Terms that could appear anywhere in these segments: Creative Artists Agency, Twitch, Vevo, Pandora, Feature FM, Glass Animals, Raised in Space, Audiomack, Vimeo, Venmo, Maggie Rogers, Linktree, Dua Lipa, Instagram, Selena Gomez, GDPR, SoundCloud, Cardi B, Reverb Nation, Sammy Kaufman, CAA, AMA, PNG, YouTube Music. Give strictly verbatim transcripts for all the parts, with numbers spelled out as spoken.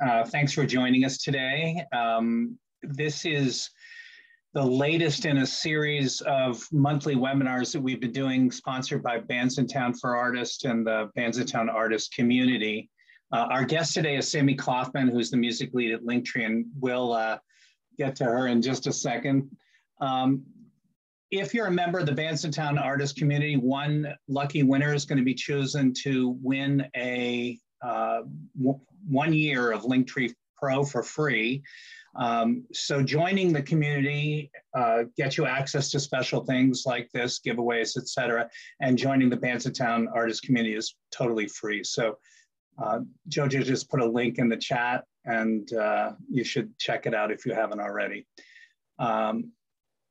Uh, thanks for joining us today. Um, this is the latest in a series of monthly webinars that we've been doing, sponsored by Bandsintown for Artists and the Bandsintown artist community. Uh, our guest today is Sammy Kaufman, who's the music lead at Linktree, and we'll uh, get to her in just a second. Um, If you're a member of the Bandsintown artist community, one lucky winner is going to be chosen to win a uh, one year of Linktree Pro for free. Um, so joining the community uh, gets you access to special things like this, giveaways, et cetera. And joining the Bandsintown artist community is totally free. So uh, Jojo just put a link in the chat, and uh, you should check it out if you haven't already. Um,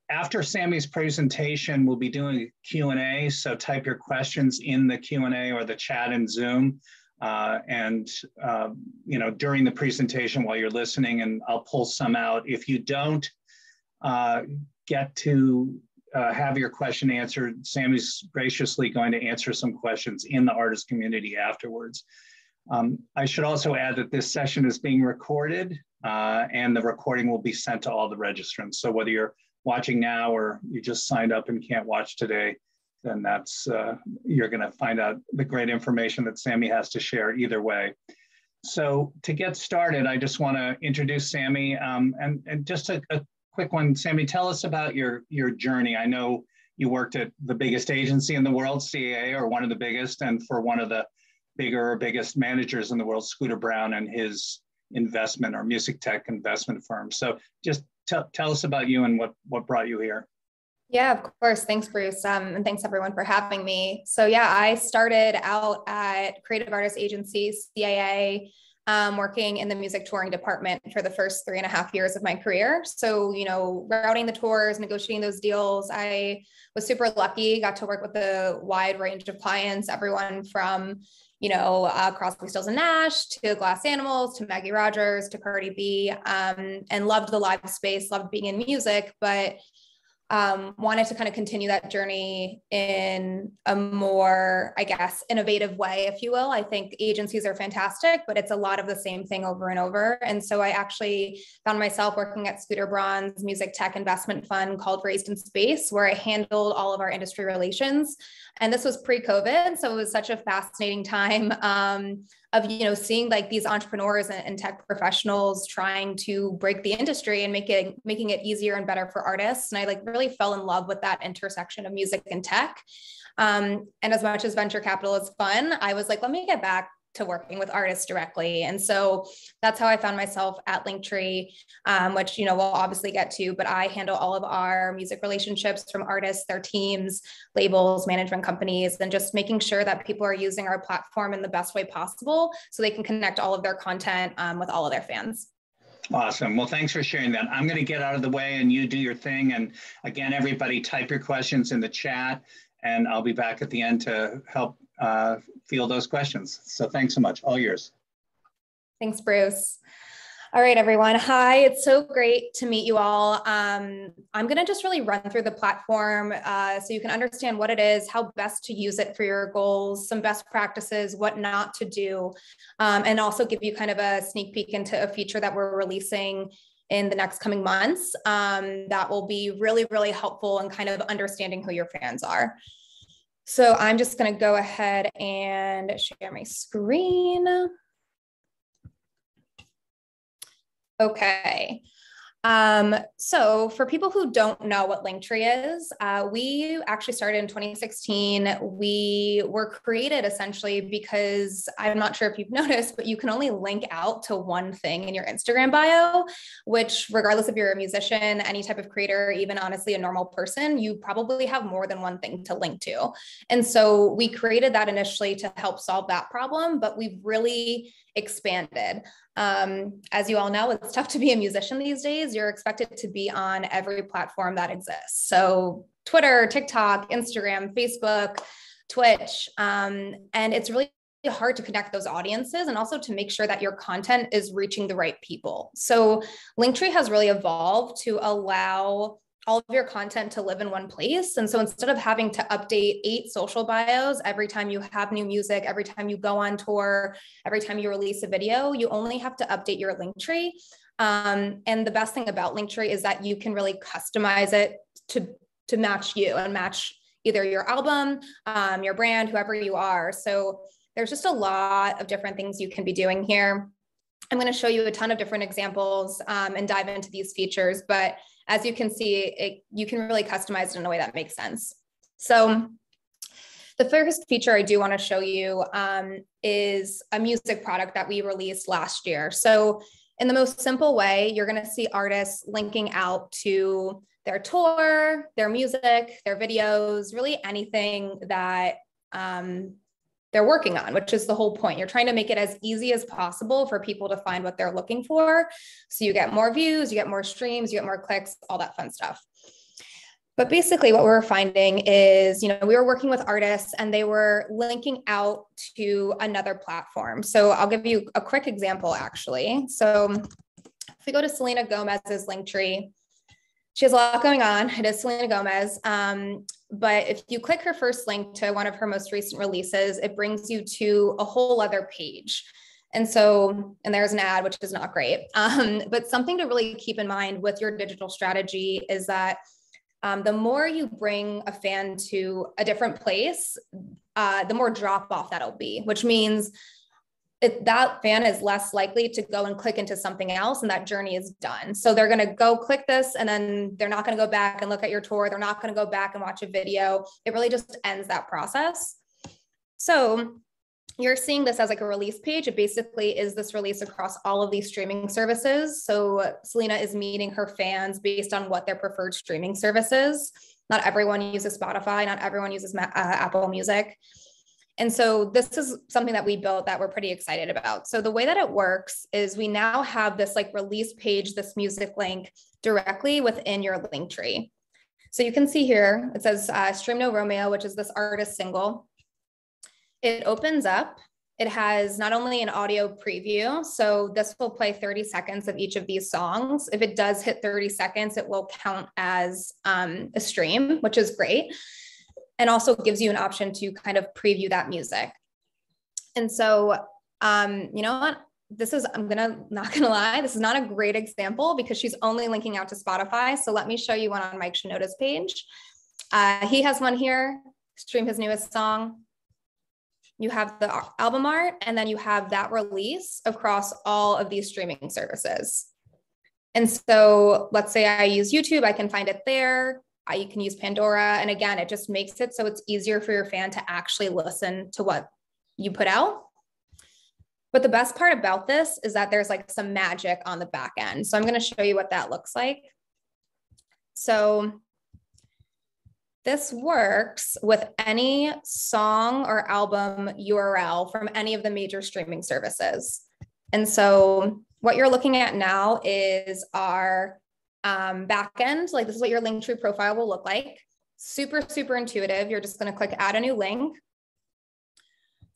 After Sammy's presentation, we'll be doing a Q and A, so type your questions in the Q and A or the chat in Zoom. Uh, and, uh, you know, during the presentation while you're listening, and I'll pull some out. If you don't uh, get to uh, have your question answered, Sammy's graciously going to answer some questions in the artist community afterwards. Um, I should also add that this session is being recorded, uh, and the recording will be sent to all the registrants. So whether you're watching now or you just signed up and can't watch today, then that's, uh, you're gonna find out the great information that Sammy has to share either way. So to get started, I just wanna introduce Sammy, um, and, and just a, a quick one. Sammy, tell us about your, your journey. I know you worked at the biggest agency in the world, C A A, or one of the biggest, and for one of the bigger or biggest managers in the world, Scooter Braun, and his investment or music tech investment firm. So just Tell, tell us about you and what, what brought you here. Yeah, of course. Thanks, Bruce. Um, and thanks everyone for having me. So yeah, I started out at Creative Artists Agency, C A A, um, working in the music touring department for the first three and a half years of my career. So, you know, routing the tours, negotiating those deals. I was super lucky, got to work with a wide range of clients, everyone from, you know, uh, Crosby, Stills, and Nash, to Glass Animals, to Maggie Rogers, to Cardi B, um, and loved the live space, loved being in music, but um, wanted to kind of continue that journey in a more, I guess, innovative way, if you will. I think agencies are fantastic, but it's a lot of the same thing over and over. And so I actually found myself working at Scooter Braun's music tech investment fund called Raised in Space, where I handled all of our industry relations. And this was pre-COVID, so it was such a fascinating time um, of, you know, seeing like these entrepreneurs and, and tech professionals trying to break the industry and make it, making it easier and better for artists. And I like really fell in love with that intersection of music and tech. Um, and as much as venture capital is fun, I was like, let me get back to working with artists directly. And so that's how I found myself at Linktree, um, which, you know, we'll obviously get to, but I handle all of our music relationships from artists, their teams, labels, management companies, and just making sure that people are using our platform in the best way possible so they can connect all of their content um, with all of their fans. Awesome. Well, thanks for sharing that. I'm going to get out of the way and you do your thing. And again, everybody type your questions in the chat and I'll be back at the end to help uh, field those questions. So thanks so much, all yours. Thanks, Bruce. All right, everyone. Hi, it's so great to meet you all. Um, I'm going to just really run through the platform uh, so you can understand what it is, how best to use it for your goals, some best practices, what not to do, um, and also give you kind of a sneak peek into a feature that we're releasing in the next coming months. Um, that will be really, really helpful in kind of understanding who your fans are. So I'm just going to go ahead and share my screen. Okay. Um, so for people who don't know what Linktree is, uh, we actually started in twenty sixteen. We were created essentially because, I'm not sure if you've noticed, but you can only link out to one thing in your Instagram bio, which regardless if you're a musician, any type of creator, even honestly a normal person, you probably have more than one thing to link to. And so we created that initially to help solve that problem, but we've really expanded. Um, as you all know, it's tough to be a musician these days. You're expected to be on every platform that exists. So Twitter, TikTok, Instagram, Facebook, Twitch. Um, and it's really hard to connect those audiences and also to make sure that your content is reaching the right people. So Linktree has really evolved to allow all of your content to live in one place. And so instead of having to update eight social bios every time you have new music, every time you go on tour, every time you release a video, you only have to update your Linktree. Um, and the best thing about Linktree is that you can really customize it to, to match you and match either your album, um, your brand, whoever you are. So there's just a lot of different things you can be doing here. I'm going to show you a ton of different examples um, and dive into these features, but as you can see, it, you can really customize it in a way that makes sense. So the first feature I do want to show you um, is a music product that we released last year. So in the most simple way, you're going to see artists linking out to their tour, their music, their videos, really anything that um, they're working on, which is the whole point. You're trying to make it as easy as possible for people to find what they're looking for. So you get more views, you get more streams, you get more clicks, all that fun stuff. But basically what we were finding is, you know, we were working with artists and they were linking out to another platform. So I'll give you a quick example actually. So if we go to Selena Gomez's Linktree, she has a lot going on. It is Selena Gomez. Um, but if you click her first link to one of her most recent releases, it brings you to a whole other page. And so, and there's an ad, which is not great. Um, but something to really keep in mind with your digital strategy is that um, the more you bring a fan to a different place, uh, the more drop off that'll be, which means It, that fan is less likely to go and click into something else, and that journey is done. So they're going to go click this, and then they're not going to go back and look at your tour. They're not going to go back and watch a video. It really just ends that process. So you're seeing this as like a release page. It basically is this release across all of these streaming services. So Selena is meeting her fans based on what their preferred streaming services. Not everyone uses Spotify. Not everyone uses uh, Apple Music. And so this is something that we built that we're pretty excited about. So the way that it works is we now have this like release page, this music link directly within your Linktree. So you can see here, it says uh, Stream No Romeo, which is this artist single. It opens up. It has not only an audio preview, so this will play thirty seconds of each of these songs. If it does hit thirty seconds, it will count as um, a stream, which is great. And also gives you an option to kind of preview that music. And so, um, you know what? This is, I'm gonna, not gonna lie, this is not a great example because she's only linking out to Spotify. So let me show you one on Mike Shinoda's page. Uh, he has one here, stream his newest song. You have the album art, and then you have that release across all of these streaming services. And so let's say I use YouTube, I can find it there. You can use Pandora. And again, it just makes it so it's easier for your fan to actually listen to what you put out. But the best part about this is that there's like some magic on the back end. So I'm going to show you what that looks like. So this works with any song or album U R L from any of the major streaming services. And so what you're looking at now is our Um, backend, like this is what your Linktree profile will look like. Super, super intuitive. You're just going to click add a new link.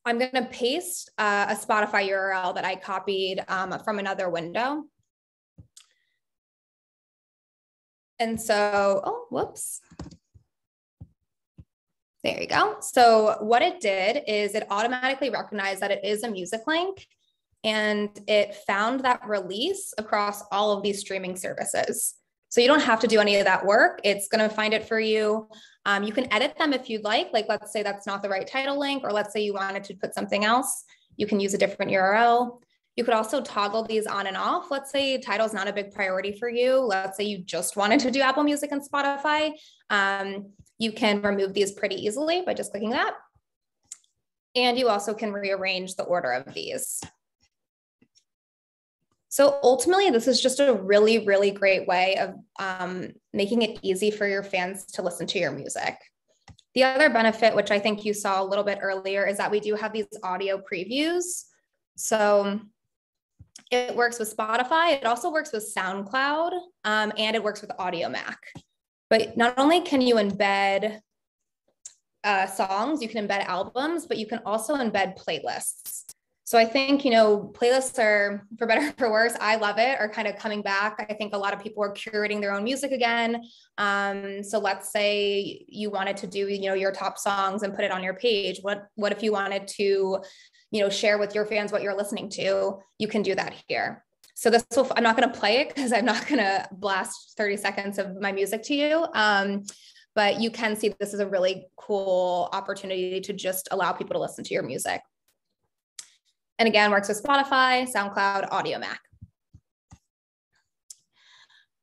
I'm going to paste uh, a Spotify U R L that I copied um, from another window. And so, oh, whoops. There you go. So what it did is it automatically recognized that it is a music link. And it found that release across all of these streaming services. So you don't have to do any of that work. It's going to find it for you. Um, you can edit them if you'd like. Like, let's say that's not the right title link, or let's say you wanted to put something else. You can use a different U R L. You could also toggle these on and off. Let's say title is not a big priority for you. Let's say you just wanted to do Apple Music and Spotify. Um, you can remove these pretty easily by just clicking that. And you also can rearrange the order of these. So ultimately, this is just a really, really great way of um, making it easy for your fans to listen to your music. The other benefit, which I think you saw a little bit earlier, is that we do have these audio previews. So it works with Spotify. It also works with SoundCloud, um, and it works with Audiomack. But not only can you embed uh, songs, you can embed albums, but you can also embed playlists. So I think, you know, playlists are, for better or for worse, I love it, are kind of coming back. I think a lot of people are curating their own music again. Um, so let's say you wanted to do, you know, your top songs and put it on your page. What, what if you wanted to, you know, share with your fans what you're listening to? You can do that here. So this will, I'm not going to play it because I'm not going to blast thirty seconds of my music to you. Um, but you can see this is a really cool opportunity to just allow people to listen to your music. And again, works with Spotify, SoundCloud, Audiomack.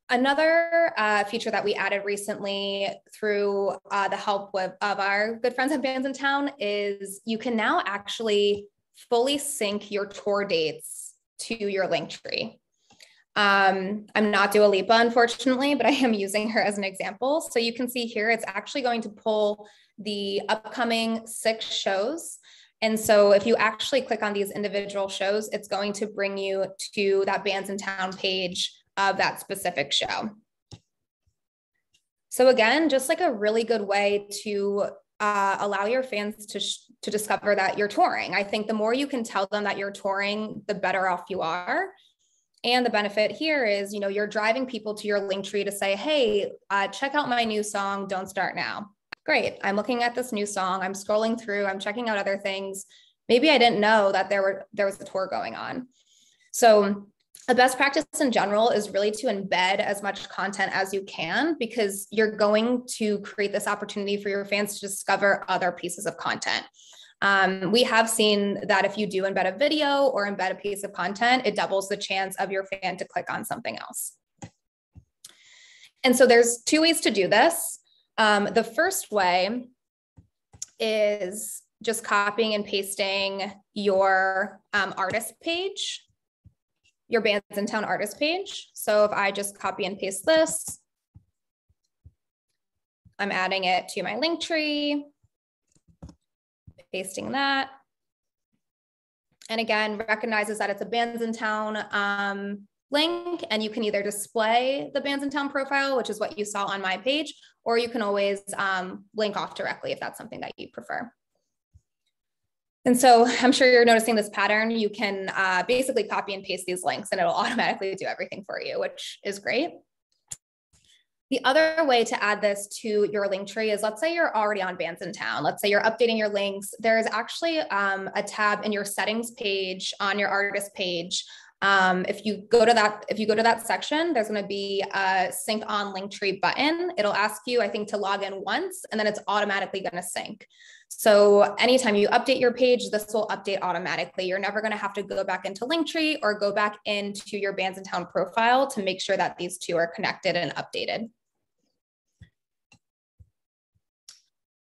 Another uh, feature that we added recently through uh, the help with, of our good friends at Bandsintown is you can now actually fully sync your tour dates to your Linktree. Um, I'm not Dua Lipa, unfortunately, but I am using her as an example. So you can see here, it's actually going to pull the upcoming six shows. And so if you actually click on these individual shows, it's going to bring you to that Bandsintown page of that specific show. So again, just like a really good way to uh, allow your fans to, to discover that you're touring. I think the more you can tell them that you're touring, the better off you are. And the benefit here is, you know, you're driving people to your Linktree to say, hey, uh, check out my new song, Don't Start Now. Great, I'm looking at this new song, I'm scrolling through, I'm checking out other things. Maybe I didn't know that there were there was a tour going on. So a best practice in general is really to embed as much content as you can, because you're going to create this opportunity for your fans to discover other pieces of content. Um, we have seen that if you do embed a video or embed a piece of content, it doubles the chance of your fan to click on something else. And so there's two ways to do this. Um, the first way is just copying and pasting your um, artist page, your Bandsintown artist page. So if I just copy and paste this, I'm adding it to my Linktree, pasting that. And again, recognizes that it's a Bandsintown um, link, and you can either display the Bandsintown profile, which is what you saw on my page, or you can always um, link off directly if that's something that you prefer. And so I'm sure you're noticing this pattern. You can uh, basically copy and paste these links and it'll automatically do everything for you, which is great. The other way to add this to your Linktree is, let's say you're already on Bandsintown. Let's say you're updating your links. There's actually um, a tab in your settings page on your artist page. Um, if you go to that, if you go to that section, there's going to be a sync on Linktree button. It'll ask you, I think, to log in once, and then it's automatically going to sync. So anytime you update your page, this will update automatically. You're never going to have to go back into Linktree or go back into your Bandsintown profile to make sure that these two are connected and updated.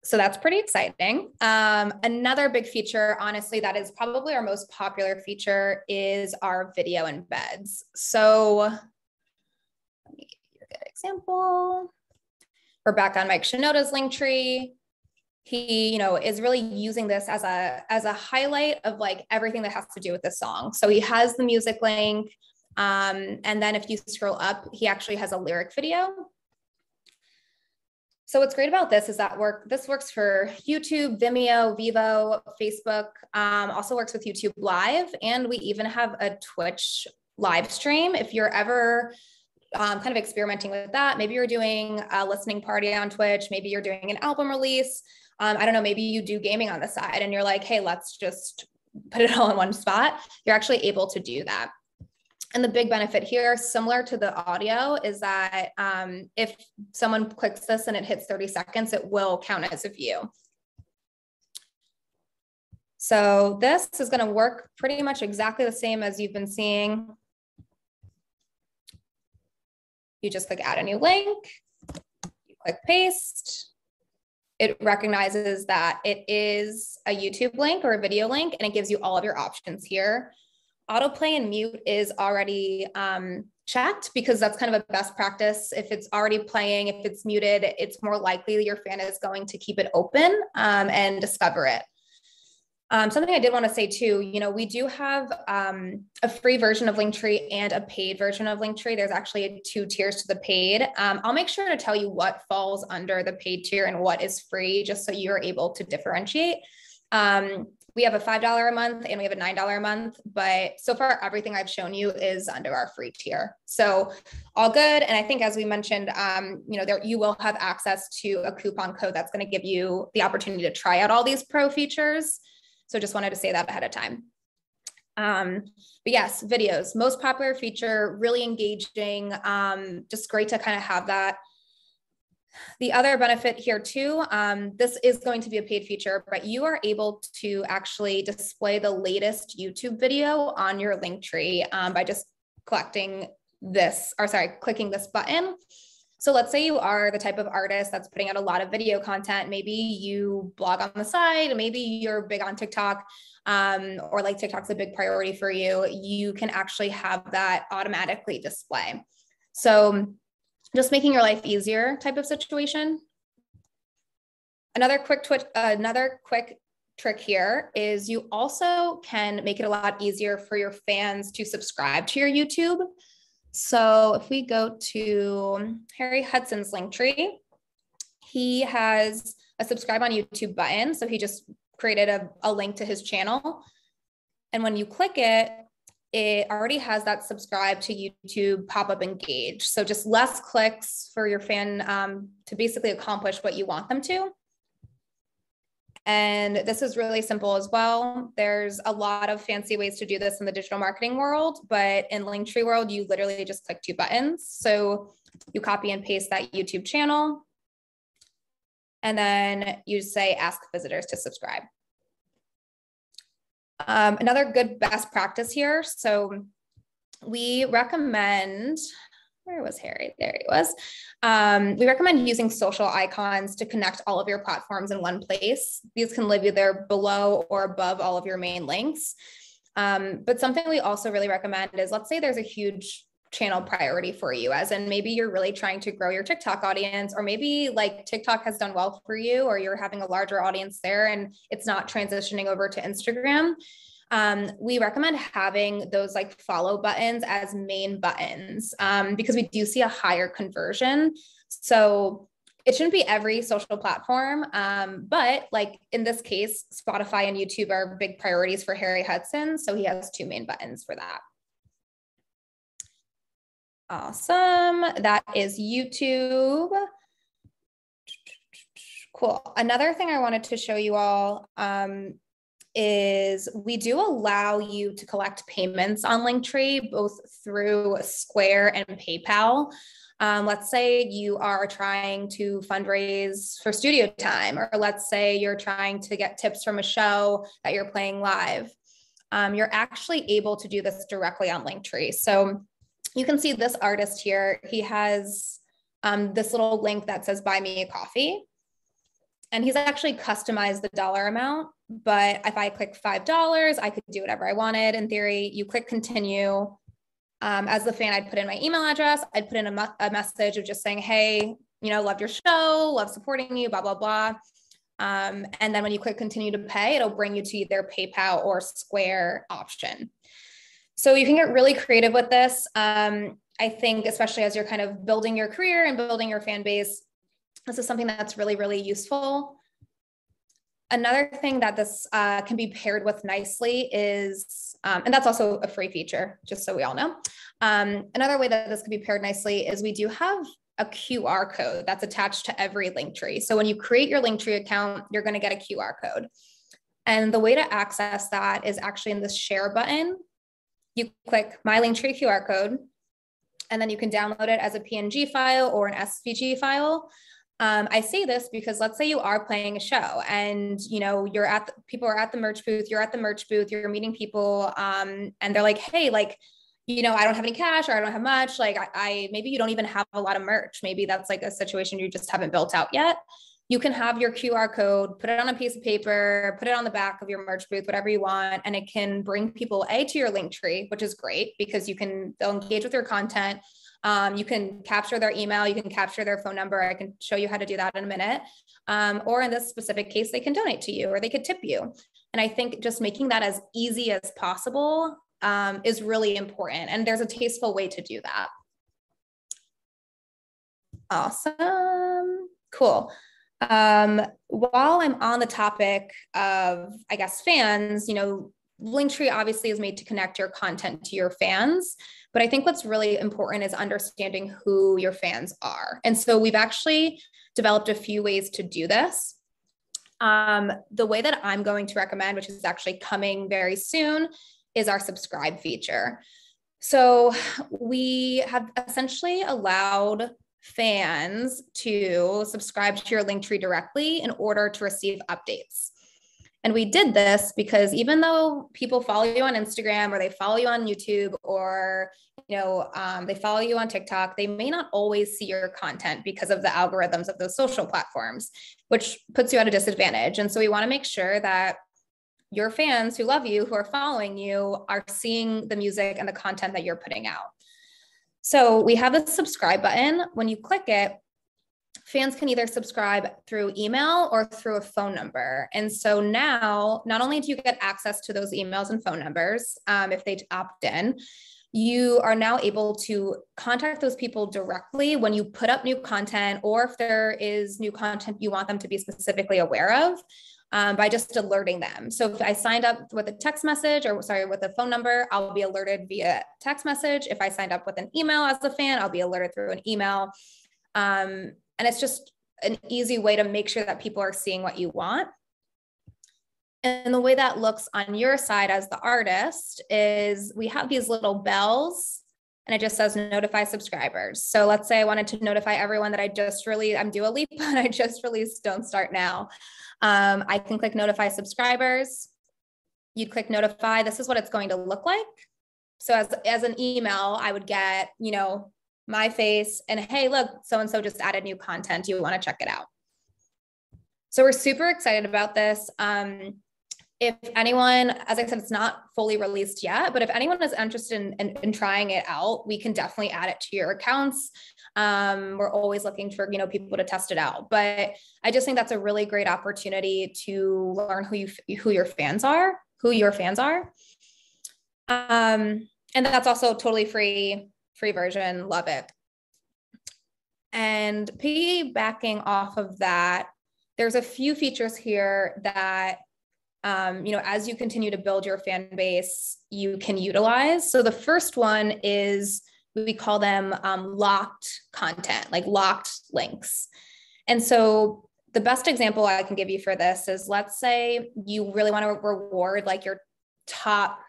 So that's pretty exciting. Um, another big feature, honestly, that is probably our most popular feature is our video embeds. So let me give you a good example. We're back on Mike Shinoda's Linktree. He, you know, is really using this as a, as a highlight of like everything that has to do with the song. So he has the music link. Um, and then if you scroll up, he actually has a lyric video. So what's great about this is that work, this works for YouTube, Vimeo, Vevo, Facebook, um, also works with YouTube Live. And we even have a Twitch live stream. If you're ever um, kind of experimenting with that, maybe you're doing a listening party on Twitch, maybe you're doing an album release. Um, I don't know, maybe you do gaming on the side and you're like, hey, let's just put it all in one spot. You're actually able to do that. And the big benefit here, similar to the audio, is that um, if someone clicks this and it hits thirty seconds, it will count as a view. So this is going to work pretty much exactly the same as you've been seeing. You just click add a new link, you click paste. It recognizes that it is a YouTube link or a video link, and it gives you all of your options here. Autoplay and mute is already um, checked because that's kind of a best practice. If it's already playing, if it's muted, it's more likely that your fan is going to keep it open um, and discover it. Um, something I did want to say too, you know, we do have um, a free version of Linktree and a paid version of Linktree. There's actually two tiers to the paid. Um, I'll make sure to tell you what falls under the paid tier and what is free, just so you're able to differentiate. Um, we have a five dollars a month and we have a nine dollars a month, but so far everything I've shown you is under our free tier. So all good. And I think, as we mentioned, um, you know, there, you will have access to a coupon code that's going to give you the opportunity to try out all these pro features. So just wanted to say that ahead of time. Um, but yes, videos, most popular feature, really engaging, um, just great to kind of have that. The other benefit here too, um, this is going to be a paid feature, but you are able to actually display the latest YouTube video on your Linktree um, by just collecting this, or sorry, clicking this button. So let's say you are the type of artist that's putting out a lot of video content. Maybe you blog on the side, maybe you're big on TikTok, um, or like TikTok's a big priority for you. You can actually have that automatically display. So just making your life easier type of situation. Another quick, twitch, another quick trick here is you also can make it a lot easier for your fans to subscribe to your YouTube. So if we go to Harry Hudson's Linktree, he has a subscribe on YouTube button. So he just created a, a link to his channel. And when you click it, it already has that subscribe to YouTube pop-up engage. So just less clicks for your fan um, to basically accomplish what you want them to. And this is really simple as well. There's a lot of fancy ways to do this in the digital marketing world, but in Linktree world, you literally just click two buttons. So you copy and paste that YouTube channel, and then you say, ask visitors to subscribe. Um, another good best practice here. So we recommend, where was Harry? There he was. Um, we recommend using social icons to connect all of your platforms in one place. These can live either below or above all of your main links. Um, but something we also really recommend is, let's say there's a huge channel priority for you, as in maybe you're really trying to grow your TikTok audience, or maybe like TikTok has done well for you, or you're having a larger audience there and it's not transitioning over to Instagram. Um, we recommend having those like follow buttons as main buttons um, because we do see a higher conversion. So it shouldn't be every social platform, um, but like in this case, Spotify and YouTube are big priorities for Harry Hudson. So he has two main buttons for that. Awesome. That is YouTube. Cool. Another thing I wanted to show you all um, is we do allow you to collect payments on Linktree, both through Square and PayPal. Um, let's say you are trying to fundraise for studio time, or let's say you're trying to get tips from a show that you're playing live. Um, you're actually able to do this directly on Linktree. So you can see this artist here. He has um, this little link that says buy me a coffee. And he's actually customized the dollar amount. But if I click five dollars, I could do whatever I wanted. In theory, you click continue. Um, as the fan, I'd put in my email address. I'd put in a, a message of just saying, hey, you know, love your show, love supporting you, blah, blah, blah. Um, and then when you click continue to pay, it'll bring you to either PayPal or Square option. So you can get really creative with this. Um, I think, especially as you're kind of building your career and building your fan base, this is something that's really, really useful. Another thing that this uh, can be paired with nicely is, um, and that's also a free feature, just so we all know. Um, another way that this could be paired nicely is we do have a Q R code that's attached to every Linktree. So when you create your Linktree account, you're gonna get a Q R code. And the way to access that is actually in this share button. You click My Linktree Q R code, and then you can download it as a P N G file or an S V G file. Um, I say this because let's say you are playing a show, and you know you're at the, people are at the merch booth. You're at the merch booth. You're meeting people, um, and they're like, "Hey, like, you know, I don't have any cash, or I don't have much. Like, I, I maybe you don't even have a lot of merch. Maybe that's like a situation you just haven't built out yet." You can have your Q R code, put it on a piece of paper, put it on the back of your merch booth, whatever you want. And it can bring people A to your Linktree, which is great because you can, they'll engage with your content. Um, you can capture their email, you can capture their phone number. I can show you how to do that in a minute. Um, or in this specific case, they can donate to you or they could tip you. And I think just making that as easy as possible um, is really important. And there's a tasteful way to do that. Awesome, cool. Um, while I'm on the topic of, I guess, fans, you know, Linktree obviously is made to connect your content to your fans, but I think what's really important is understanding who your fans are. And so we've actually developed a few ways to do this. Um, the way that I'm going to recommend, which is actually coming very soon, is our subscribe feature. So we have essentially allowed fans to subscribe to your Linktree directly in order to receive updates. And we did this because even though people follow you on Instagram or they follow you on YouTube or, you know, um, they follow you on TikTok, they may not always see your content because of the algorithms of those social platforms, which puts you at a disadvantage. And so we want to make sure that your fans who love you, who are following you, are seeing the music and the content that you're putting out. So we have a subscribe button. When you click it, fans can either subscribe through email or through a phone number. And so now, not only do you get access to those emails and phone numbers, um, if they opt in, you are now able to contact those people directly when you put up new content, or if there is new content you want them to be specifically aware of, um, by just alerting them. So if I signed up with a text message, or sorry, with a phone number, I'll be alerted via text message. If I signed up with an email as a fan, I'll be alerted through an email. Um, And it's just an easy way to make sure that people are seeing what you want. And the way that looks on your side as the artist is we have these little bells and it just says notify subscribers. So let's say I wanted to notify everyone that I just released, I'm Dua Lipa and I just released Don't Start Now. Um, I can click notify subscribers. You'd click notify. This is what it's going to look like. So as, as an email, I would get, you know, my face and, hey, look, so-and-so just added new content. You want to check it out. So we're super excited about this. Um, if anyone, as I said, it's not fully released yet, but if anyone is interested in, in, in trying it out, we can definitely add it to your accounts. Um, we're always looking for, you know, people to test it out, but I just think that's a really great opportunity to learn who you, who your fans are, who your fans are. Um, and that's also totally free. Free version, love it. And piggybacking off of that, there's a few features here that, um, you know, as you continue to build your fan base, you can utilize. So the first one is, we call them um, locked content, like locked links. And so the best example I can give you for this is, let's say you really want to reward like your top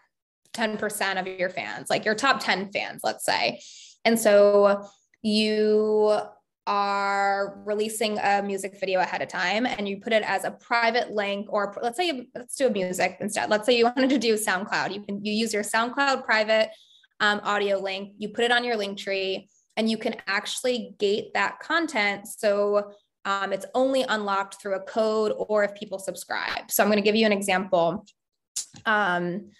ten percent of your fans, like your top ten fans, let's say. And so you are releasing a music video ahead of time and you put it as a private link, or let's say, you, let's do a music instead. Let's say you wanted to do SoundCloud. You can you use your SoundCloud private um, audio link, you put it on your Linktree, and you can actually gate that content. So um, it's only unlocked through a code or if people subscribe. So I'm going to give you an example. Um,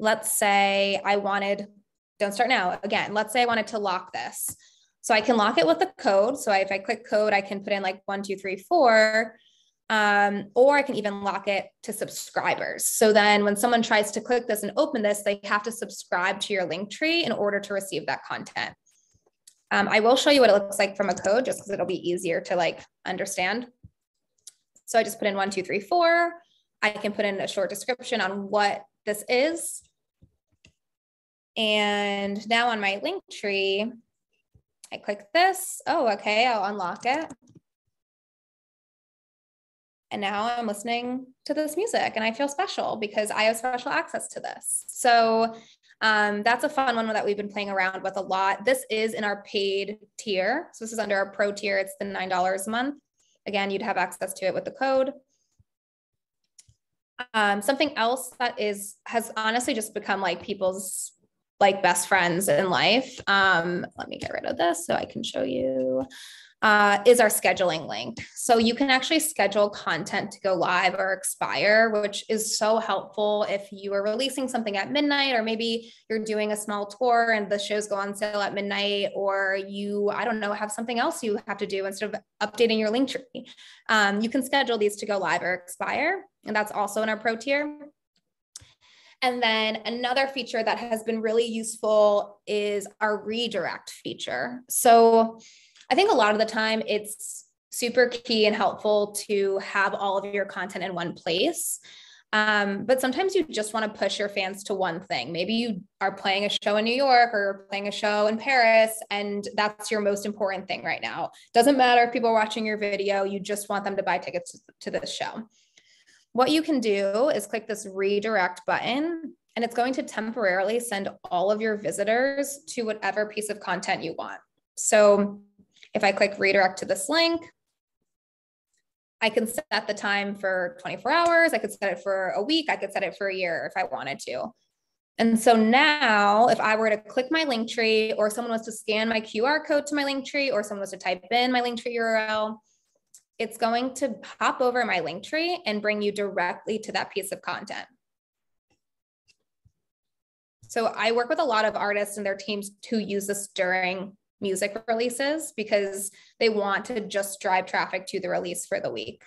Let's say I wanted, Don't Start Now again, let's say I wanted to lock this. So I can lock it with a code. So if I click code, I can put in like one, two, three, four, um, or I can even lock it to subscribers. So then when someone tries to click this and open this, they have to subscribe to your Linktree in order to receive that content. Um, I will show you what it looks like from a code, just because it'll be easier to like understand. So I just put in one, two, three, four. I can put in a short description on what this is. And now on my Linktree, I click this. Oh, okay, I'll unlock it. And now I'm listening to this music and I feel special because I have special access to this. So um, that's a fun one that we've been playing around with a lot. This is in our paid tier. So this is under our pro tier. It's the nine dollars a month. Again, you'd have access to it with the code. Um, something else that is, has honestly just become like people's like best friends in life. Um, let me get rid of this so I can show you, uh, is our scheduling link. So you can actually schedule content to go live or expire, which is so helpful if you are releasing something at midnight, or maybe you're doing a small tour and the shows go on sale at midnight, or you, I don't know, have something else you have to do instead of updating your Linktree. Um, you can schedule these to go live or expire. And that's also in our pro tier. And then another feature that has been really useful is our redirect feature. So I think a lot of the time it's super key and helpful to have all of your content in one place. Um, but sometimes you just want to push your fans to one thing. Maybe you are playing a show in New York or playing a show in Paris, and that's your most important thing right now. Doesn't matter if people are watching your video, you just want them to buy tickets to this show. What you can do is click this redirect button, and it's going to temporarily send all of your visitors to whatever piece of content you want. So if I click redirect to this link, I can set the time for twenty-four hours. I could set it for a week. I could set it for a year if I wanted to. And so now if I were to click my Linktree, or someone was to scan my Q R code to my Linktree, or someone was to type in my Linktree U R L, it's going to pop over my Linktree and bring you directly to that piece of content. So I work with a lot of artists and their teams who use this during music releases, because they want to just drive traffic to the release for the week.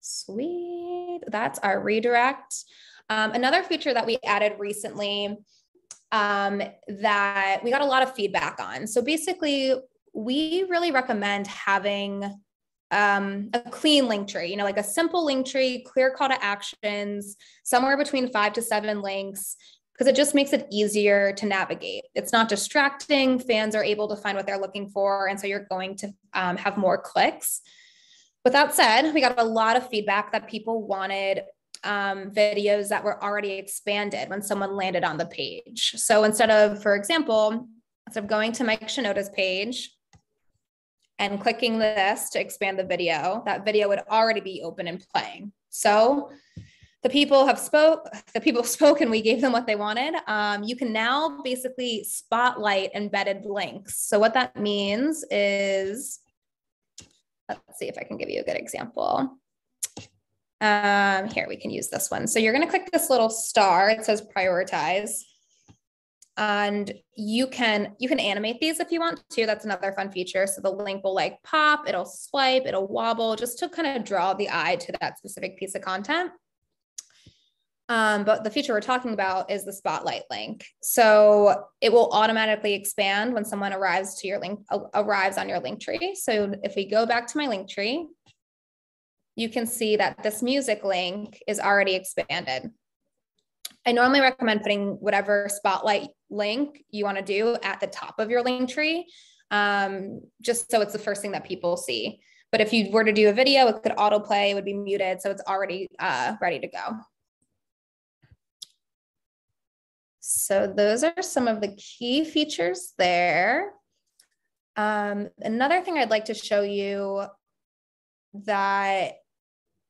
Sweet, that's our redirect. Um, another feature that we added recently um, that we got a lot of feedback on. So basically, we really recommend having um, a clean link tree, you know, like a simple link tree, clear call to actions, somewhere between five to seven links, because it just makes it easier to navigate. It's not distracting. Fans are able to find what they're looking for. And so you're going to um, have more clicks. With that said, we got a lot of feedback that people wanted um, videos that were already expanded when someone landed on the page. So instead of, for example, instead of going to Mike Shinoda's page and clicking this to expand the video, that video would already be open and playing. So The people have spoke, the people spoke and we gave them what they wanted. Um, you can now basically spotlight embedded links. So what that means is, let's see if I can give you a good example. Um, here, we can use this one. So you're gonna click this little star, it says prioritize. And you can, you can animate these if you want to. That's another fun feature. So the link will like pop, it'll swipe, it'll wobble, just to kind of draw the eye to that specific piece of content. Um, but the feature we're talking about is the spotlight link. So it will automatically expand when someone arrives to your link, arrives on your link tree. So if we go back to my link tree, you can see that this music link is already expanded. I normally recommend putting whatever spotlight link you want to do at the top of your link tree, um, just so it's the first thing that people see. But if you were to do a video, it could autoplay, it would be muted, so it's already uh, ready to go. So those are some of the key features there. Um, another thing I'd like to show you that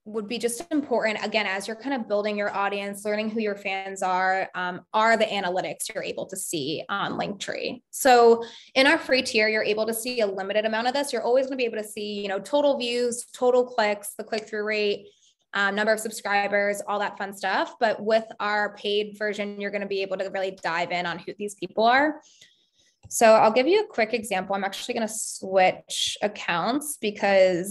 would be just important, again, as you're kind of building your audience, learning who your fans are, um, are the analytics you're able to see on Linktree. So in our free tier, you're able to see a limited amount of this. You're always gonna be able to see, you know, total views, total clicks, the click-through rate, Um, number of subscribers, all that fun stuff. But with our paid version, you're going to be able to really dive in on who these people are. So I'll give you a quick example. I'm actually going to switch accounts because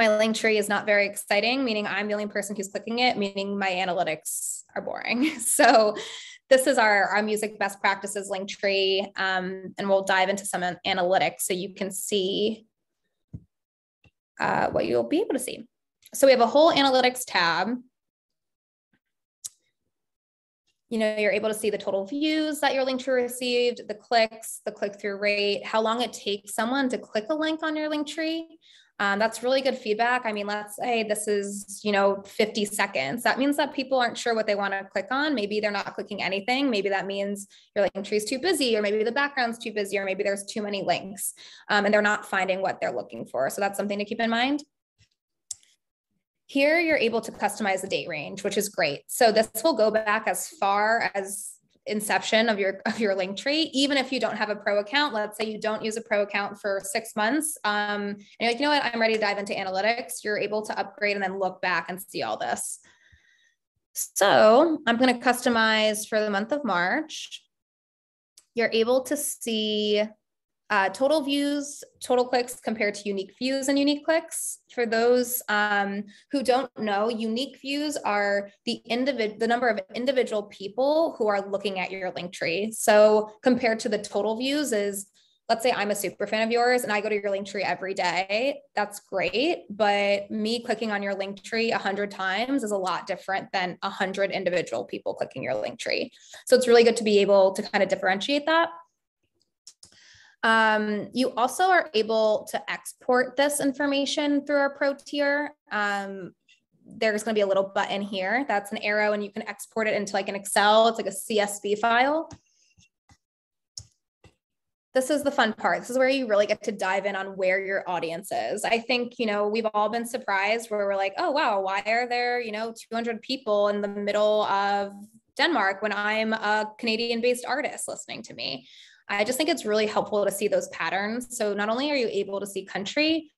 my Linktree is not very exciting, meaning I'm the only person who's clicking it, meaning my analytics are boring. So this is our, our music best practices Linktree, um, and we'll dive into some analytics so you can see uh, what you'll be able to see. So we have a whole analytics tab. You know, you're able to see the total views that your Linktree received, the clicks, the click-through rate, how long it takes someone to click a link on your Linktree. Um, that's really good feedback. I mean, let's say this is, you know, fifty seconds. That means that people aren't sure what they want to click on. Maybe they're not clicking anything. Maybe that means your Linktree is too busy, or maybe the background's too busy, or maybe there's too many links, um, and they're not finding what they're looking for. So that's something to keep in mind. Here, you're able to customize the date range, which is great. So this will go back as far as inception of your, of your Linktree, even if you don't have a pro account. Let's say you don't use a pro account for six months. Um, and you're like, you know what, I'm ready to dive into analytics. You're able to upgrade and then look back and see all this. So I'm going to customize for the month of March. You're able to see Uh, total views, total clicks compared to unique views and unique clicks. For those um, who don't know, unique views are the individ the number of individual people who are looking at your Linktree. So compared to the total views is let's say I'm a super fan of yours and I go to your Linktree every day, that's great. But me clicking on your Linktree a hundred times is a lot different than a hundred individual people clicking your Linktree. So it's really good to be able to kind of differentiate that. Um, you also are able to export this information through our pro tier. Um, there's going to be a little button here. That's an arrow and you can export it into like an Excel. It's like a C S V file. This is the fun part. This is where you really get to dive in on where your audience is. I think, you know, we've all been surprised where we're like, oh, wow, why are there, you know, two hundred people in the middle of Denmark when I'm a Canadian-based artist listening to me? I just think it's really helpful to see those patterns. So not only are you able to see country,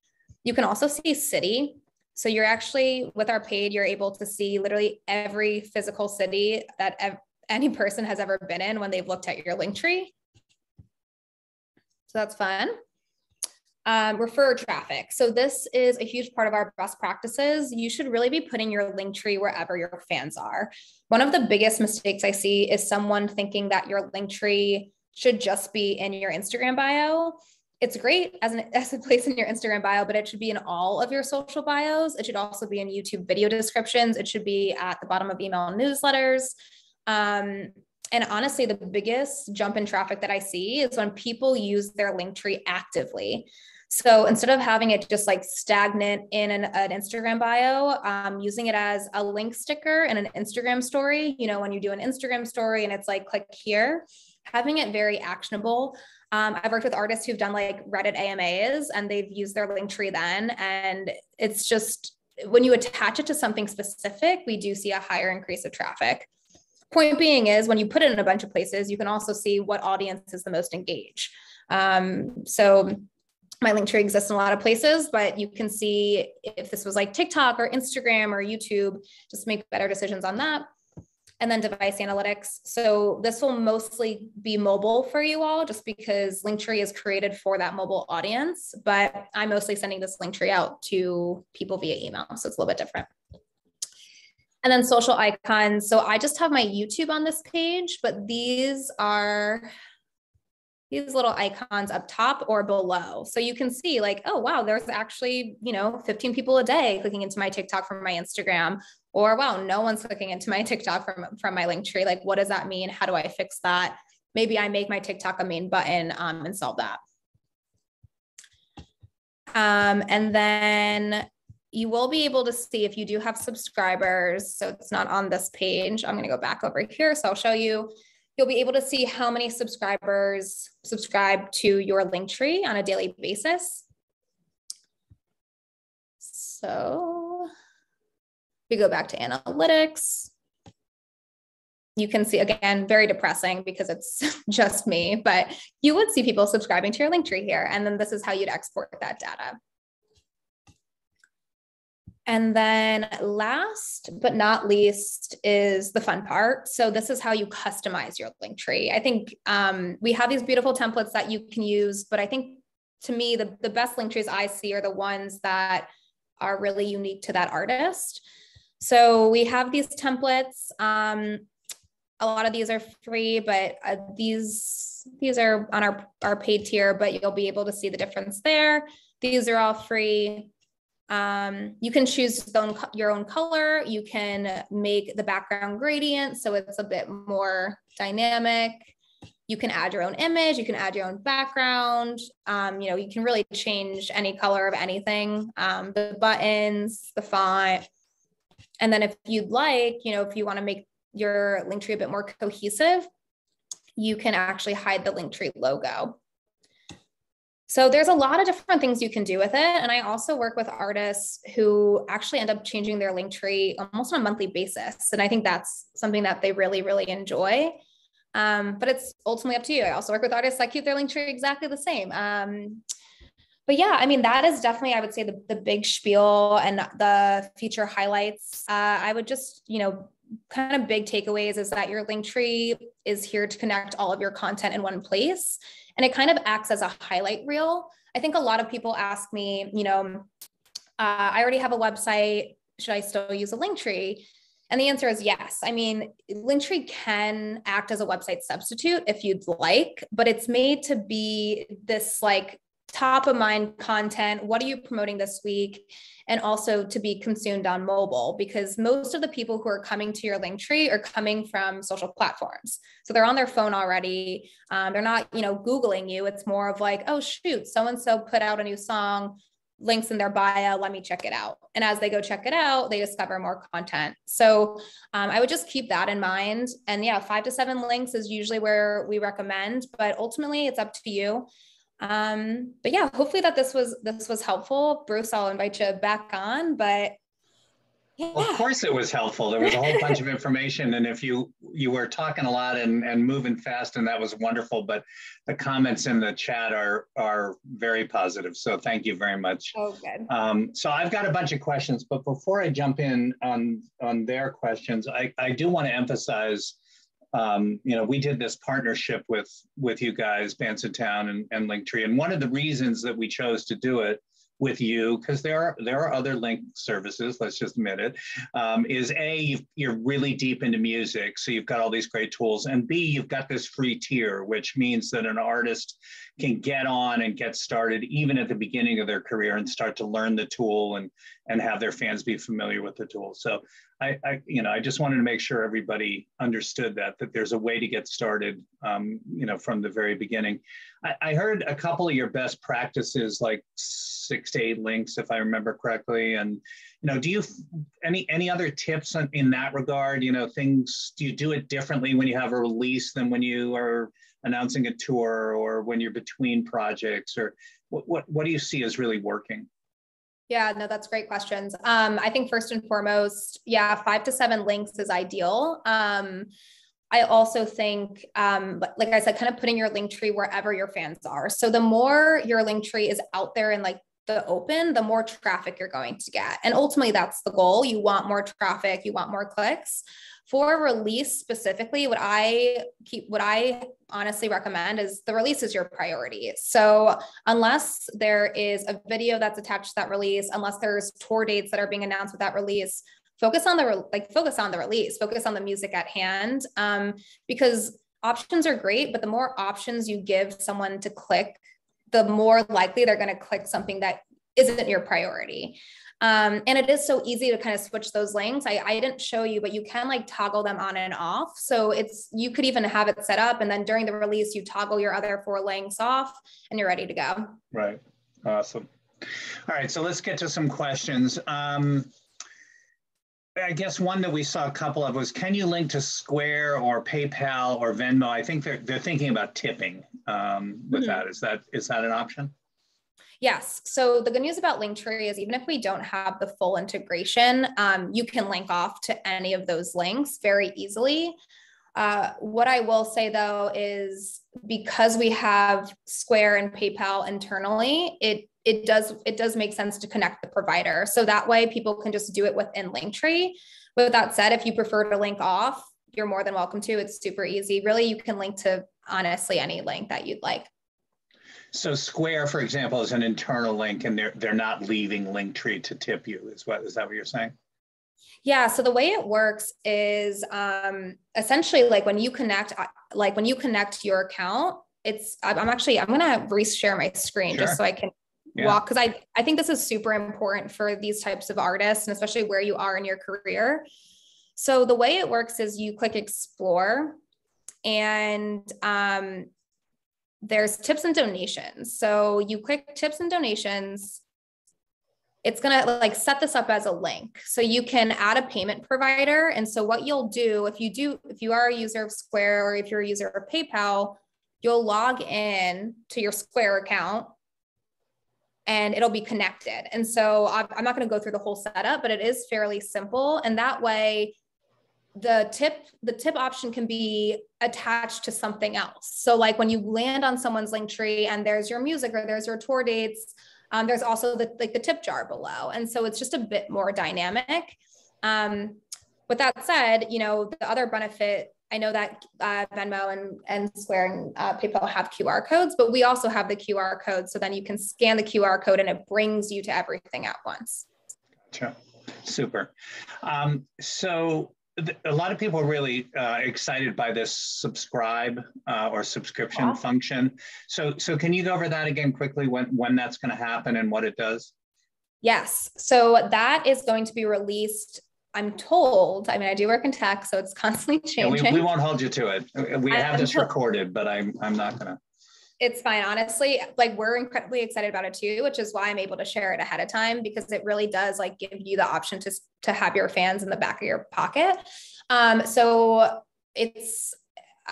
you can also see city. So you're actually, with our paid, you're able to see literally every physical city that ev- any person has ever been in when they've looked at your Linktree. So that's fun. Um, refer traffic. So this is a huge part of our best practices. You should really be putting your Linktree wherever your fans are. One of the biggest mistakes I see is someone thinking that your Linktree should just be in your Instagram bio. It's great as, an, as a place in your Instagram bio, but it should be in all of your social bios. It should also be in YouTube video descriptions. It should be at the bottom of email newsletters. Um, And honestly, the biggest jump in traffic that I see is when people use their Linktree actively. So instead of having it just like stagnant in an, an Instagram bio, um, using it as a link sticker and an Instagram story, you know, when you do an Instagram story and it's like, click here, having it very actionable. Um, I've worked with artists who've done like Reddit A M As and they've used their Linktree then. And it's just, when you attach it to something specific, we do see a higher increase of traffic. Point being is when you put it in a bunch of places, you can also see what audience is the most engaged. Um, so my Linktree exists in a lot of places, but you can see if this was like TikTok or Instagram or YouTube, just make better decisions on that. And then device analytics. So this will mostly be mobile for you all just because Linktree is created for that mobile audience, but I'm mostly sending this Linktree out to people via email. So it's a little bit different. And then social icons. So I just have my YouTube on this page, but these are these little icons up top or below. So you can see like, oh, wow, there's actually, you know, fifteen people a day clicking into my TikTok from my Instagram, or wow, no one's clicking into my TikTok from, from my Linktree. Like, what does that mean? How do I fix that? Maybe I make my TikTok a main button um, and solve that. Um, and then you will be able to see if you do have subscribers. So it's not on this page. I'm going to go back over here. So I'll show you, you'll be able to see how many subscribers subscribe to your Linktree on a daily basis. So we go back to analytics. You can see, again, very depressing because it's just me, but you would see people subscribing to your Linktree here. And then this is how you'd export that data. And then last but not least is the fun part. So this is how you customize your Linktree. I think um, we have these beautiful templates that you can use, but I think to me, the, the best Linktrees I see are the ones that are really unique to that artist. So we have these templates. Um, a lot of these are free, but uh, these, these are on our, our paid tier, but you'll be able to see the difference there. These are all free. Um, you can choose your own color. You can make the background gradient so it's a bit more dynamic. You can add your own image. You can add your own background. Um, you know, you can really change any color of anything. Um, the buttons, the font, and then if you'd like, you know, if you want to make your Linktree a bit more cohesive, you can actually hide the Linktree logo. So there's a lot of different things you can do with it. And I also work with artists who actually end up changing their Linktree almost on a monthly basis. And I think that's something that they really, really enjoy. Um, but it's ultimately up to you. I also work with artists that keep their Linktree exactly the same. Um, but yeah, I mean, that is definitely, I would say the, the big spiel and the feature highlights. Uh, I would just, you know, kind of big takeaways is that your Linktree is here to connect all of your content in one place. And it kind of acts as a highlight reel. I think a lot of people ask me, you know, uh, I already have a website. Should I still use a Linktree? And the answer is yes. I mean, Linktree can act as a website substitute if you'd like, but it's made to be this like top of mind content. What are you promoting this week? And also to be consumed on mobile, because most of the people who are coming to your Linktree are coming from social platforms. So they're on their phone already. Um, they're not, you know, Googling you. It's more of like, oh shoot, so-and-so put out a new song, links in their bio, let me check it out. And as they go check it out, they discover more content. So um, I would just keep that in mind. And yeah, five to seven links is usually where we recommend, but ultimately it's up to you. Um, but yeah, hopefully that this was, this was helpful. Bruce, I'll invite you back on, but yeah. Well, of course it was helpful. There was a whole bunch of information. And if you, you were talking a lot and, and moving fast, and that was wonderful, but the comments in the chat are, are very positive. So thank you very much. Oh, good. Um, so I've got a bunch of questions, but before I jump in on, on their questions, I, I do want to emphasize Um, you know, we did this partnership with with you guys, Bandsintown and, and Linktree, and one of the reasons that we chose to do it with you, because there are there are other link services, let's just admit it, um, is A, you're really deep into music, so you've got all these great tools, and B, you've got this free tier, which means that an artist can get on and get started even at the beginning of their career and start to learn the tool and and have their fans be familiar with the tool. So I, I, you know, I just wanted to make sure everybody understood that, that there's a way to get started, um, you know, from the very beginning. I, I heard a couple of your best practices, like six to eight links, if I remember correctly. And, you know, do you, any, any other tips on, in that regard, you know, things, do you do it differently when you have a release than when you are announcing a tour or when you're between projects, or what, what, what do you see as really working? Yeah, no, that's great questions. Um, I think first and foremost, yeah, five to seven links is ideal. Um, I also think, um, like I said, kind of putting your Linktree wherever your fans are. So the more your Linktree is out there and like the open, the more traffic you're going to get. And ultimately that's the goal. You want more traffic, you want more clicks. For release specifically, what I keep, what I honestly recommend is the release is your priority. So unless there is a video that's attached to that release, unless there's tour dates that are being announced with that release, focus on the, like focus on the release, focus on the music at hand, um, because options are great, but the more options you give someone to click, the more likely they're going to click something that isn't your priority. Um, and it is so easy to kind of switch those links. I, I didn't show you, but you can like toggle them on and off. So it's, you could even have it set up and then during the release, you toggle your other four links off and you're ready to go. Right. Awesome. All right. So let's get to some questions. Um, I guess one that we saw a couple of was, can you link to Square or PayPal or Venmo? I think they're, they're thinking about tipping um, with mm-hmm. that. Is that, is that an option? Yes. So the good news about Linktree is even if we don't have the full integration, um, you can link off to any of those links very easily. Uh, what I will say though, is because we have Square and PayPal internally, it, it does, it does make sense to connect the provider. So that way people can just do it within Linktree. With that said, if you prefer to link off, you're more than welcome to. It's super easy. Really, you can link to honestly any link that you'd like. So Square, for example, is an internal link and they're, they're not leaving Linktree to tip you, is what, is that what you're saying? Yeah. So the way it works is um, essentially like when you connect, like when you connect your account, it's, I'm actually, I'm going to reshare my screen sure. just so I can yeah. walk. Cause I, I think this is super important for these types of artists and especially where you are in your career. So the way it works is you click explore and um, there's tips and donations. So you click tips and donations. It's going to like set this up as a link. So you can add a payment provider. And so what you'll do if you do, if you are a user of Square or if you're a user of PayPal, you'll log in to your Square account and it'll be connected. And so I'm not going to go through the whole setup, but it is fairly simple. And that way the tip, the tip option can be attached to something else. So like when you land on someone's Linktree and there's your music or there's your tour dates, um, there's also the, like the tip jar below. And so it's just a bit more dynamic. Um, with that said, you know, the other benefit, I know that uh, Venmo and, and Square and uh, PayPal have Q R codes, but we also have the Q R code. So then you can scan the Q R code and it brings you to everything at once. Gotcha. Super. Um, so a lot of people are really uh, excited by this subscribe uh, or subscription awesome. function. So, so can you go over that again quickly, when, when that's going to happen and what it does? Yes. So that is going to be released, I'm told. I mean, I do work in tech, so it's constantly changing. Yeah, we, we won't hold you to it. We have this recorded, but I'm, I'm not going to. It's fine. Honestly, like, we're incredibly excited about it too, which is why I'm able to share it ahead of time, because it really does like give you the option to, to have your fans in the back of your pocket. Um, so it's,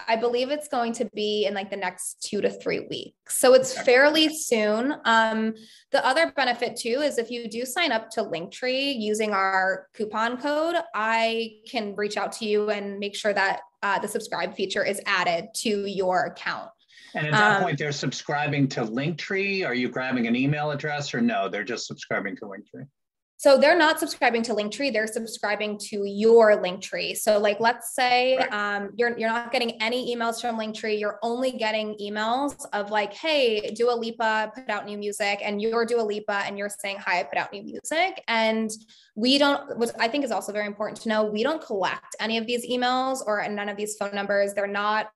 I believe it's going to be in like the next two to three weeks. So it's fairly soon. Um, the other benefit too, is if you do sign up to Linktree using our coupon code, I can reach out to you and make sure that uh, the subscribe feature is added to your account. And at that um, point, they're subscribing to Linktree. Are you grabbing an email address, or no, they're just subscribing to Linktree? So they're not subscribing to Linktree. They're subscribing to your Linktree. So like, let's say right. um, you're, you're not getting any emails from Linktree. You're only getting emails of like, hey, Dua Lipa put out new music, and you're Dua Lipa, and you're saying, hi, I put out new music. And we don't, which I think is also very important to know, we don't collect any of these emails or none of these phone numbers. They're not,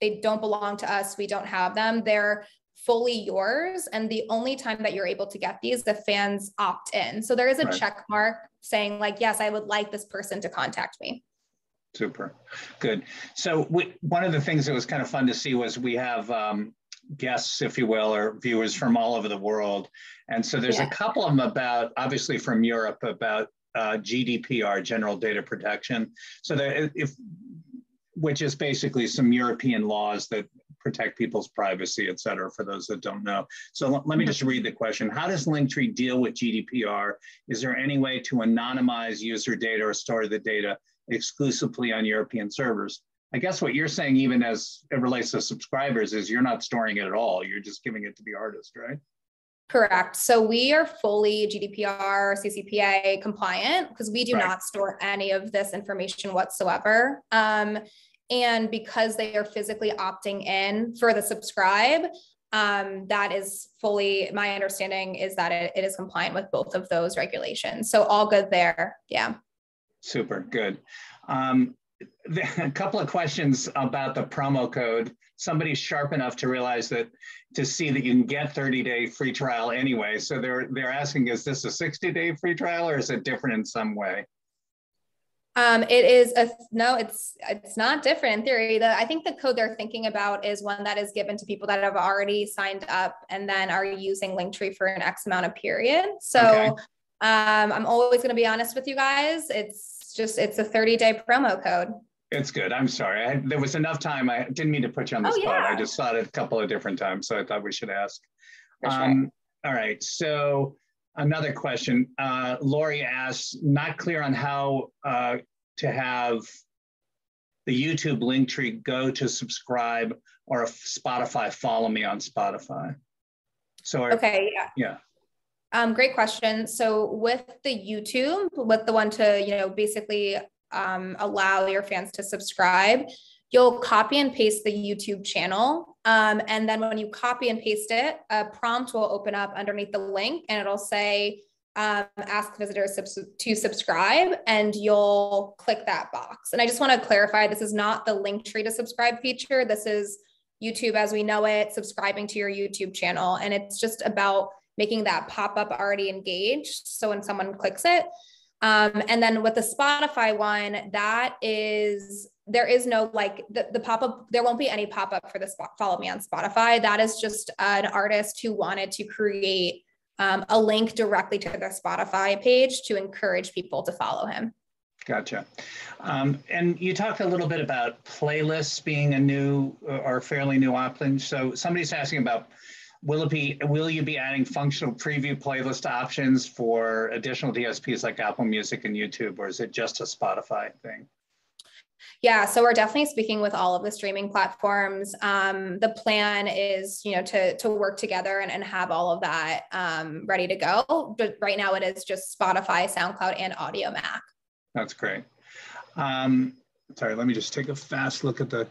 they don't belong to us. We don't have them. They're fully yours. And the only time that you're able to get these, the fans opt in. So there is a right. check mark saying like, yes, I would like this person to contact me. Super. Good. So we, one of the things that was kind of fun to see was we have um, guests, if you will, or viewers from all over the world. And so there's yeah. a couple of them about, obviously from Europe, about uh, G D P R, General Data Protection. So that if, which is basically some European laws that protect people's privacy, et cetera, for those that don't know. So l- let me just read the question. How does Linktree deal with G D P R? Is there any way to anonymize user data or store the data exclusively on European servers? I guess what you're saying, even as it relates to subscribers, is you're not storing it at all. You're just giving it to the artist, right? Correct. So we are fully G D P R, C C P A compliant, because we do right. not store any of this information whatsoever. Um, and because they are physically opting in for the subscribe, um, that is fully, my understanding is that it, it is compliant with both of those regulations. So all good there. Yeah. Super good. Um, a couple of questions about the promo code. Somebody's sharp enough to realize that, to see that you can get thirty day free trial anyway. So they're they're asking, is this a sixty day free trial, or is it different in some way? Um, it is a no. It's it's not different in theory. The, I think the code they're thinking about is one that is given to people that have already signed up and then are using Linktree for an X amount of period. So okay. um, I'm always going to be honest with you guys. It's just it's a thirty day promo code. It's good. I'm sorry. I, there was enough time. I didn't mean to put you on the oh, spot. Yeah. I just saw it a couple of different times, so I thought we should ask. Um, sure. All right. So another question. Uh, Lori asks, not clear on how uh, to have the YouTube Linktree go to subscribe or a Spotify follow me on Spotify. So are, okay. Yeah. Yeah. Um, great question. So with the YouTube, with the one to, you know, basically Um, allow your fans to subscribe, you'll copy and paste the YouTube channel. Um, and then when you copy and paste it, a prompt will open up underneath the link, and it'll say, um, ask visitors subs- to subscribe, and you'll click that box. And I just want to clarify, this is not the Linktree to subscribe feature. This is YouTube as we know it, subscribing to your YouTube channel. And it's just about making that pop up already engaged. So when someone clicks it, Um, and then with the Spotify one, that is, there is no, like the, the pop-up, there won't be any pop-up for the spot, follow me on Spotify. That is just an artist who wanted to create um, a link directly to their Spotify page to encourage people to follow him. Gotcha. Um, and you talked a little bit about playlists being a new or fairly new option. So somebody's asking about, Will it be? Will you be adding functional preview playlist options for additional D S Ps like Apple Music and YouTube, or is it just a Spotify thing? Yeah, so we're definitely speaking with all of the streaming platforms. Um, the plan is, you know, to to work together and, and have all of that um, ready to go. But right now, it is just Spotify, SoundCloud, and Audiomack. That's great. Um, sorry, let me just take a fast look at the.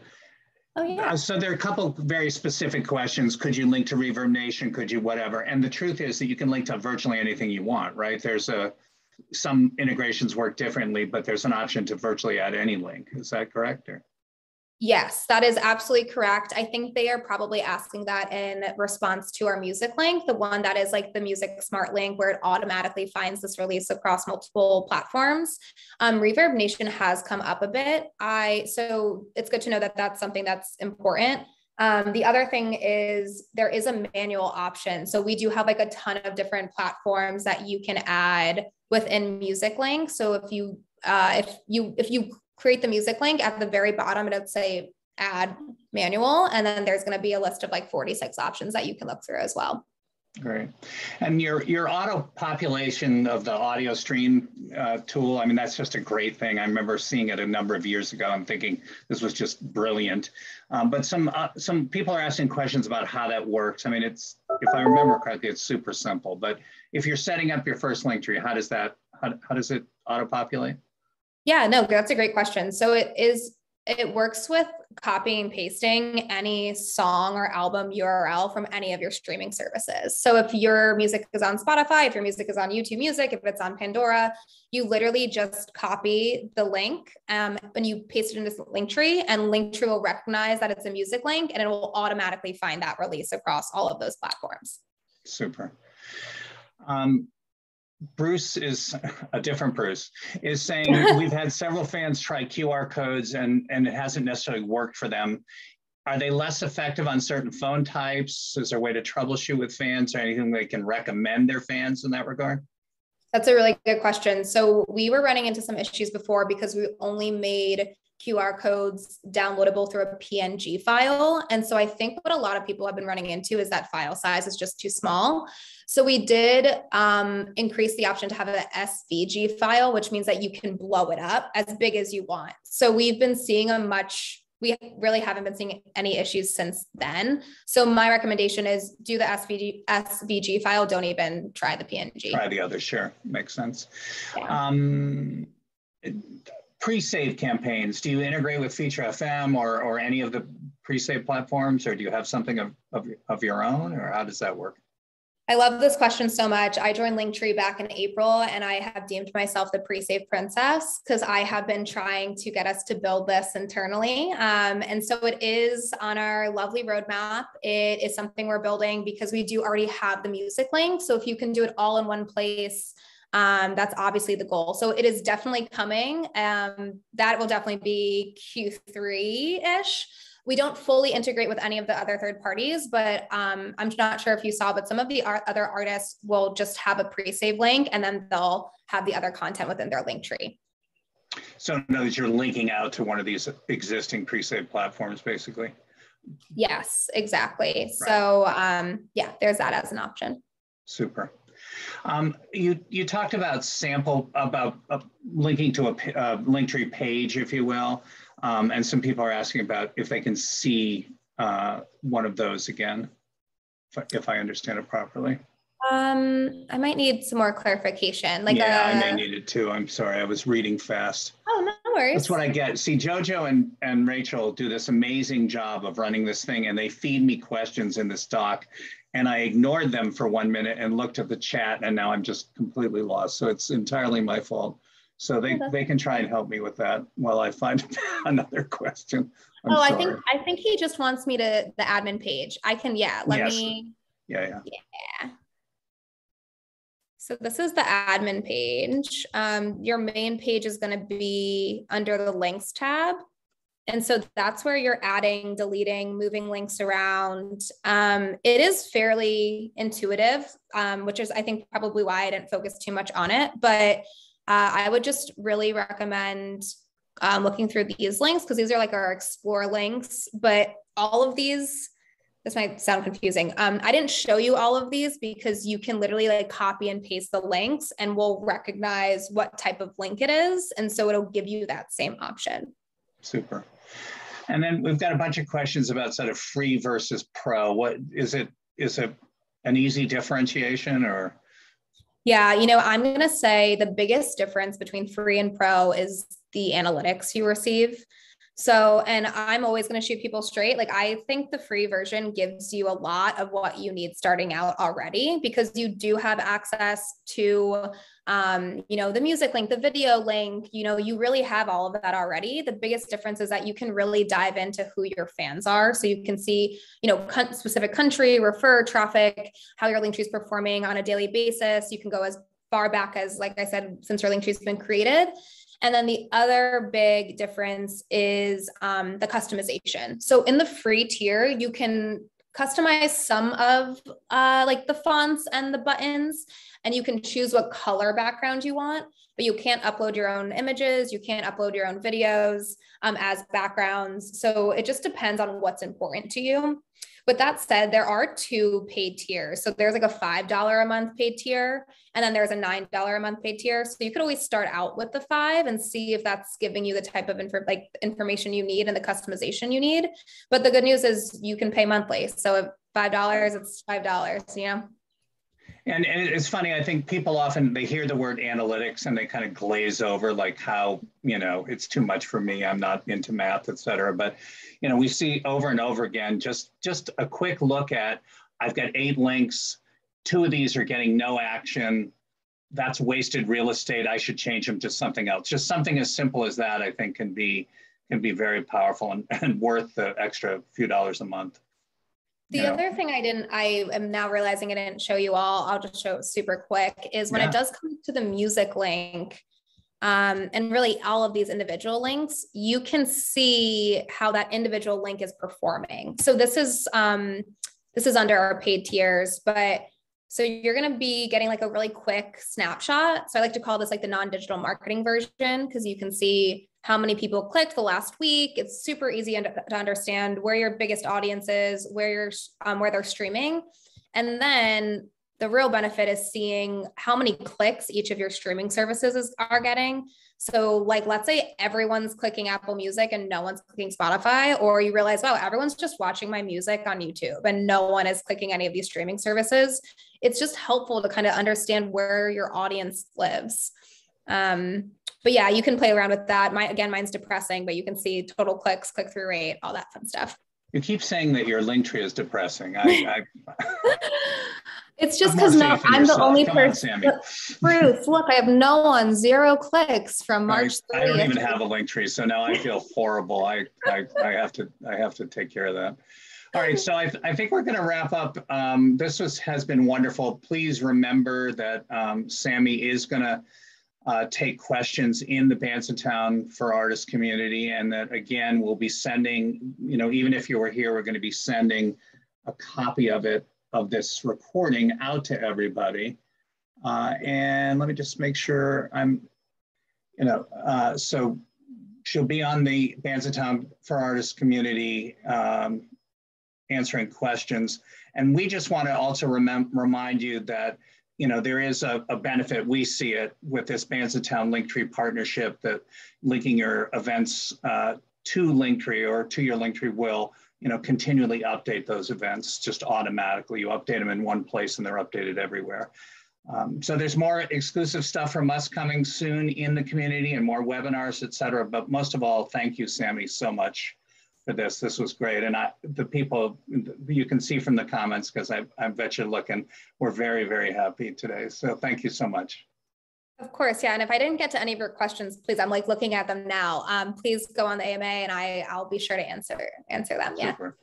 Oh, yeah. Uh, so there are a couple very specific questions. Could you link to Reverb Nation? Could you whatever? And the truth is that you can link to virtually anything you want, right? There's a some integrations work differently, but there's an option to virtually add any link. Is that correct? Or? Yes, that is absolutely correct. I think they are probably asking that in response to our music link, the one that is like the music smart link where it automatically finds this release across multiple platforms. Um, Reverb Nation has come up a bit. I so it's good to know that that's something that's important. Um, the other thing is there is a manual option. So we do have like a ton of different platforms that you can add within music link. So if you uh, if you if you create the music link, at the very bottom, it'll say add manual. And then there's going to be a list of like forty-six options that you can look through as well. Great. And your, your auto population of the audio stream uh, tool, I mean, that's just a great thing. I remember seeing it a number of years ago and thinking this was just brilliant. Um, but some, uh, some people are asking questions about how that works. I mean, it's, if I remember correctly, it's super simple, but if you're setting up your first Linktree, how does that, how, how does it auto populate? Yeah, no, that's a great question. So it is, it works with copying and pasting any song or album U R L from any of your streaming services. So if your music is on Spotify, if your music is on YouTube Music, if it's on Pandora, you literally just copy the link um, and you paste it into Linktree, and Linktree will recognize that it's a music link and it will automatically find that release across all of those platforms. Super. Um, Bruce is a different Bruce is saying we've had several fans try Q R codes and and it hasn't necessarily worked for them. Are they less effective on certain phone types? Is there a way to troubleshoot with fans or anything they can recommend their fans in that regard? That's a really good question. So we were running into some issues before because we only made Q R codes downloadable through a P N G file. And so I think what a lot of people have been running into is that file size is just too small. So we did um, increase the option to have an S V G file, which means that you can blow it up as big as you want. So we've been seeing a much, we really haven't been seeing any issues since then. So my recommendation is do the S V G, S V G file, don't even try the P N G. Try the other, sure, makes sense. Yeah. Um, it, pre-save campaigns, do you integrate with Feature F M or, or any of the pre-save platforms, or do you have something of, of, of your own, or how does that work? I love this question so much. I joined Linktree back in April and I have deemed myself the pre-save princess because I have been trying to get us to build this internally. Um, and so it is on our lovely roadmap. It is something we're building because we do already have the music link. So if you can do it all in one place, Um, that's obviously the goal. So it is definitely coming. Um, that will definitely be Q three-ish. We don't fully integrate with any of the other third parties, but um, I'm not sure if you saw, but some of the art other artists will just have a pre-save link and then they'll have the other content within their Linktree. So in other words, you're linking out to one of these existing pre-save platforms, basically. Yes, exactly. Right. So um, yeah, there's that as an option. Super. Um, you, you talked about sample, about uh, linking to a uh, Linktree page, if you will, um, and some people are asking about if they can see uh, one of those again, if, if I understand it properly. Um, I might need some more clarification. Like yeah, a... I may need it too. I'm sorry, I was reading fast. Oh, no worries. That's what I get. See, JoJo and, and Rachel do this amazing job of running this thing, and they feed me questions in this doc. And I ignored them for one minute and looked at the chat, and now I'm just completely lost. So it's entirely my fault. So they, okay. they can try and help me with that while I find another question. I'm oh, sorry. I think I think he just wants me to the admin page. I can, yeah, let yes. me. Yeah, yeah. Yeah. So this is the admin page. Um, your main page is gonna be under the links tab. And so that's where you're adding, deleting, moving links around. Um, it is fairly intuitive, um, which is, I think, probably why I didn't focus too much on it. But uh, I would just really recommend um, looking through these links because these are like our explore links. But all of these, this might sound confusing. Um, I didn't show you all of these because you can literally like copy and paste the links and we'll recognize what type of link it is. And so it'll give you that same option. Super. And then we've got a bunch of questions about sort of free versus pro. What is it? Is it an easy differentiation or? Yeah, you know, I'm going to say the biggest difference between free and pro is the analytics you receive. So, and I'm always going to shoot people straight. Like, I think the free version gives you a lot of what you need starting out already, because you do have access to, um, you know, the music link, the video link, you know, you really have all of that already. The biggest difference is that you can really dive into who your fans are. So you can see, you know, specific country, refer, traffic, how your Linktree is performing on a daily basis. You can go as far back as, like I said, since your Linktree has been created. And then the other big difference is um, the customization. So in the free tier, you can customize some of uh, like the fonts and the buttons, and you can choose what color background you want, but you can't upload your own images. You can't upload your own videos um, as backgrounds. So it just depends on what's important to you. With that said, there are two paid tiers. So there's like a five dollars a month paid tier, and then there's a nine dollars a month paid tier. So you could always start out with the five and see if that's giving you the type of inf- like information you need and the customization you need. But the good news is you can pay monthly. So if five dollars, it's five dollars, you know? And, and it's funny, I think people often, they hear the word analytics and they kind of glaze over like how, you know, it's too much for me, I'm not into math, et cetera. But, you know, we see over and over again, just, just a quick look at, I've got eight links, two of these are getting no action, that's wasted real estate, I should change them to something else. Just something as simple as that, I think, can be, can be very powerful and, and worth the extra few dollars a month. The yeah. other thing I didn't, I am now realizing I didn't show you all, I'll just show it super quick, is when yeah. it does come to the music link, um, and really all of these individual links, you can see how that individual link is performing. So this is, um, this is under our paid tiers, but so you're going to be getting like a really quick snapshot. So I like to call this like the non-digital marketing version, because you can see how many people clicked the last week. It's super easy to understand where your biggest audience is, where you're, um, where they're streaming. And then the real benefit is seeing how many clicks each of your streaming services is, are getting. So like, let's say everyone's clicking Apple Music and no one's clicking Spotify, or you realize, wow, everyone's just watching my music on YouTube and no one is clicking any of these streaming services. It's just helpful to kind of understand where your audience lives. Um, But yeah, you can play around with that. My, again, mine's depressing, but you can see total clicks, click-through rate, all that fun stuff. You keep saying that your Linktree is depressing. I, I It's just because no, I'm yourself. the only Come person. On, Bruce, look, I have no one, zero clicks from March thirtieth. I don't even have a Linktree, so now I feel horrible. I, I, I have to I have to take care of that. All right, so I, I think we're going to wrap up. Um, this was, has been wonderful. Please remember that um, Sammy is going to Uh, take questions in the Bandsintown for Artists community, and that again we'll be sending, you know, even if you were here, we're going to be sending a copy of it, of this recording, out to everybody. Uh, and let me just make sure I'm, you know, uh, so she'll be on the Bandsintown for Artists community um, answering questions. And we just want to also remem- remind you that, you know, there is a, a benefit, we see it with this Bandsintown Linktree partnership, that linking your events uh, to Linktree or to your Linktree will, you know, continually update those events just automatically. You update them in one place and they're updated everywhere. Um, so there's more exclusive stuff from us coming soon in the community and more webinars, et cetera. But most of all, thank you, Sammy, so much for this. This was great. And I, the people, you can see from the comments, because I, I bet you're looking, we're very, very happy today. So thank you so much. Of course. Yeah. And if I didn't get to any of your questions, please, I'm like looking at them now. Um, please go on the A M A and I, I'll be sure to answer, answer them. Yeah. Super.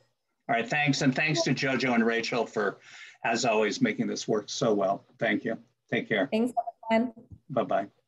All right. Thanks. And thanks to JoJo and Rachel for, as always, making this work so well. Thank you. Take care. Thanks, everyone. Bye-bye.